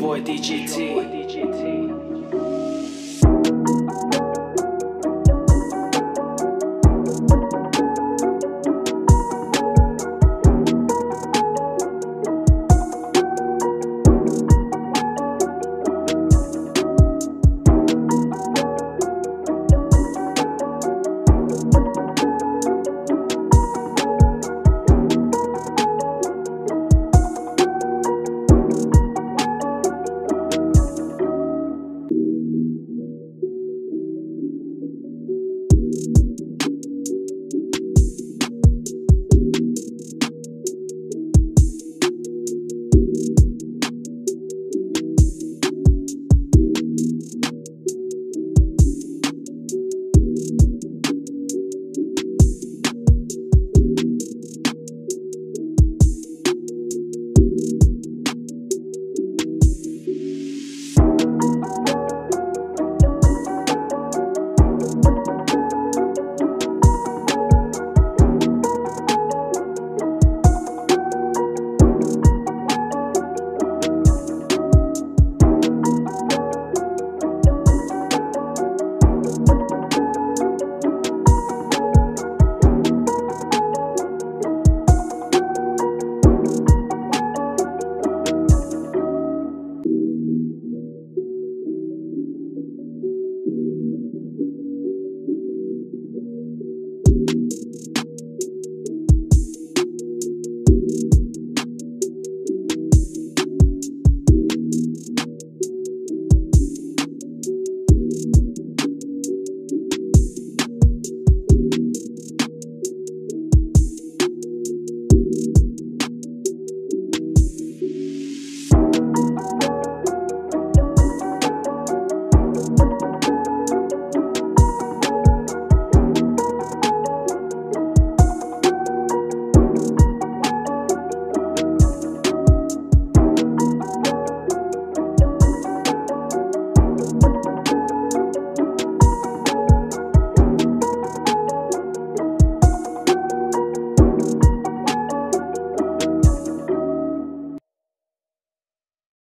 boy DGT.